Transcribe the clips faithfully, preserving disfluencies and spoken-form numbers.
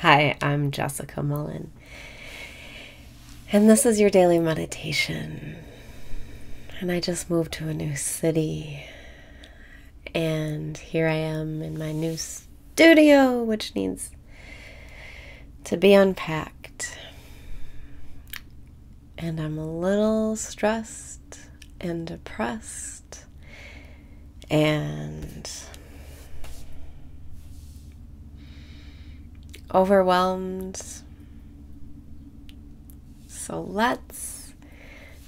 Hi, I'm Jessica Mullen, and this is your daily meditation. And I just moved to a new city, and here I am in my new studio, which needs to be unpacked. And I'm a little stressed and depressed, and overwhelmed. So let's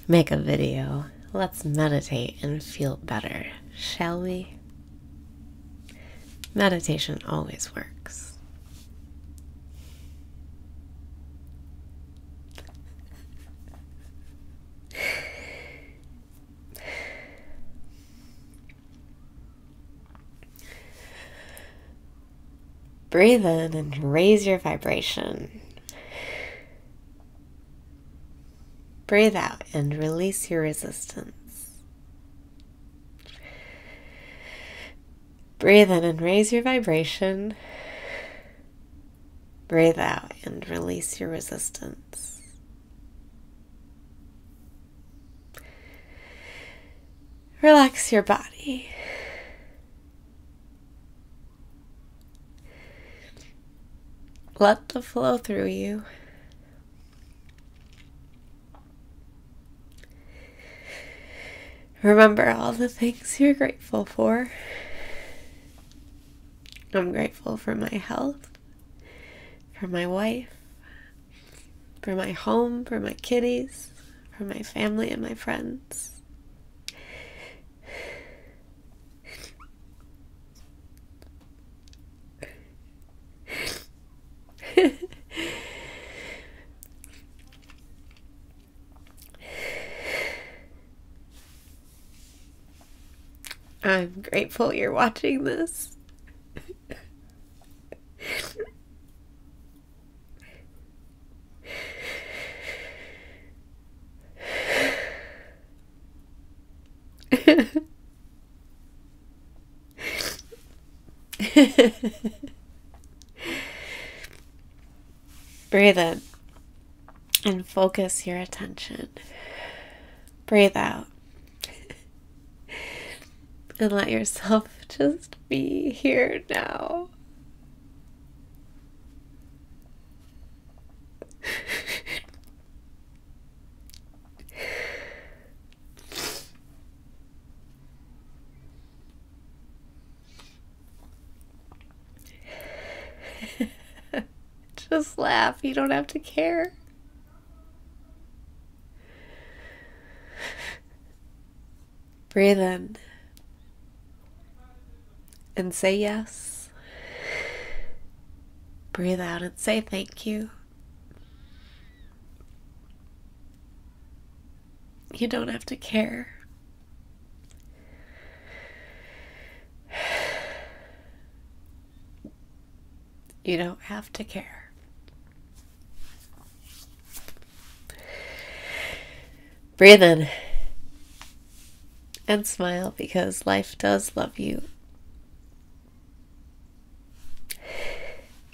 make a video. Let's meditate and feel better, shall we? Meditation always works. Breathe in and raise your vibration. Breathe out and release your resistance. Breathe in and raise your vibration. Breathe out and release your resistance. Relax your body. Let the flow through you. Remember all the things you're grateful for. I'm grateful for my health, for my wife, for my home, for my kitties, for my family and my friends. I'm grateful you're watching this. Breathe in and focus your attention. Breathe out. And let yourself just be here now. Just laugh. You don't have to care. Breathe in. And say yes. Breathe out and say thank you. You don't have to care. You don't have to care. Breathe in and smile, because life does love you.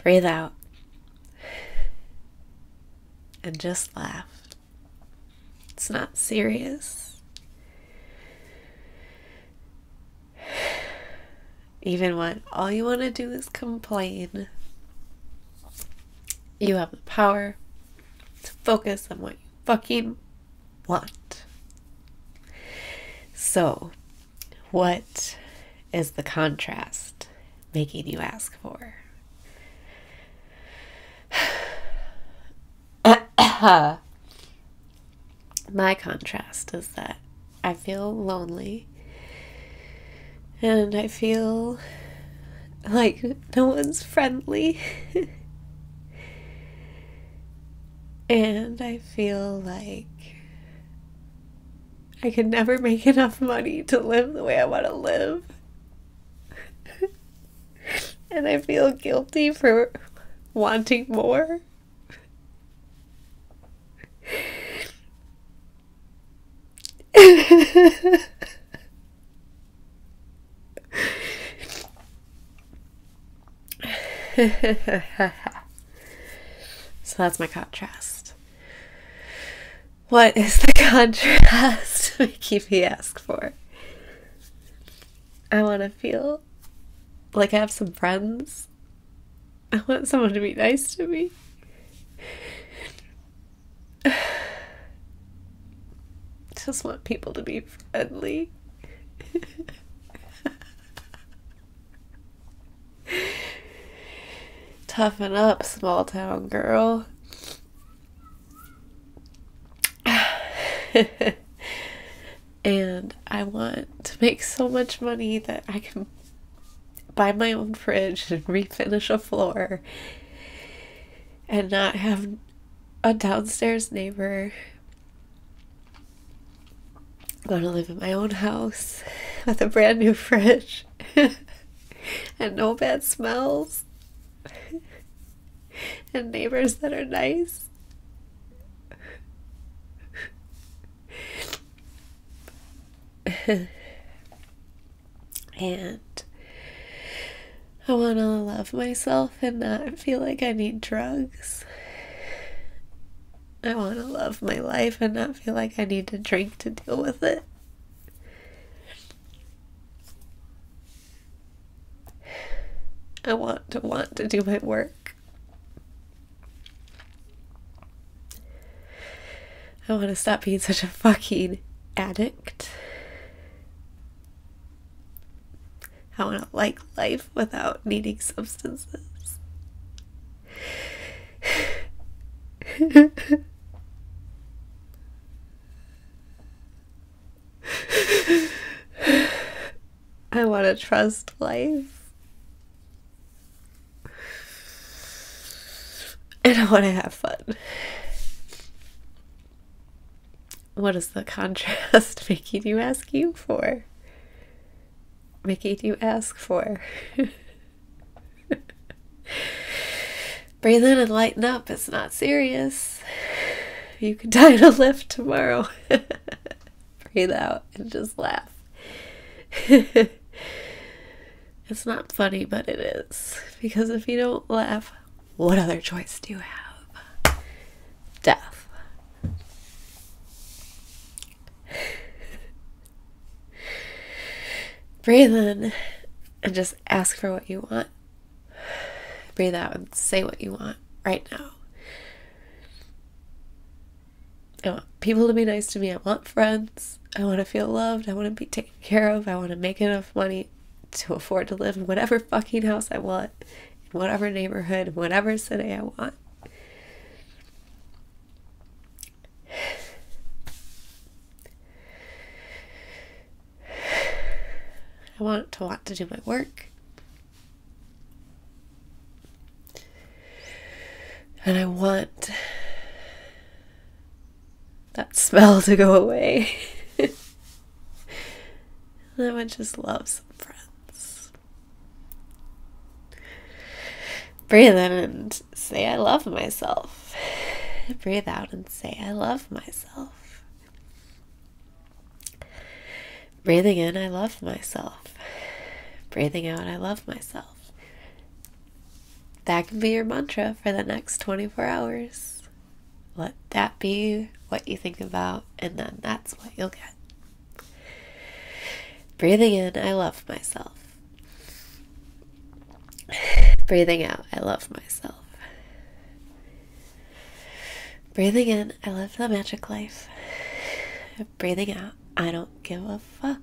Breathe out and just laugh. It's not serious. Even when all you want to do is complain, you have the power to focus on what you fucking want. So, what is the contrast making you ask for? My contrast is that I feel lonely, and I feel like no one's friendly, and I feel like I could never make enough money to live the way I want to live, and I feel guilty for wanting more. So that's my contrast. What is the contrast Keepy asked for? I want to feel like I have some friends. I want someone to be nice to me. I just want people to be friendly. Toughen up, small town girl. And I want to make so much money that I can buy my own fridge and refinish a floor and not have a downstairs neighbor. I'm going to live in my own house with a brand new fridge and no bad smells and neighbors that are nice. And I want to love myself and not feel like I need drugs. I want to love my life and not feel like I need to drink to deal with it. I want to want to do my work. I want to stop being such a fucking addict. I want to like life without needing substances. I want to trust life. And I want to have fun. What is the contrast Mickey do you ask you for? Mickey do you ask for? Breathe in and lighten up. It's not serious. You could die in a lift tomorrow. Breathe out and just laugh. It's not funny, but it is. Because if you don't laugh, what other choice do you have? Death. Breathe in and just ask for what you want. Breathe out and say what you want right now. I want people to be nice to me. I want friends. I want to feel loved. I want to be taken care of. I want to make enough money to afford to live in whatever fucking house I want, in whatever neighborhood, in whatever city I want. I want to want to do my work. And I want that smell to go away. And I would just love some friends. Breathe in and say I love myself. Breathe out and say I love myself. Breathing in, I love myself. Breathing out, I love myself. That can be your mantra for the next twenty-four hours. Let that be what you think about, and then that's what you'll get. Breathing in, I love myself. Breathing out, I love myself. Breathing in, I live the magic life. Breathing out, I don't give a fuck.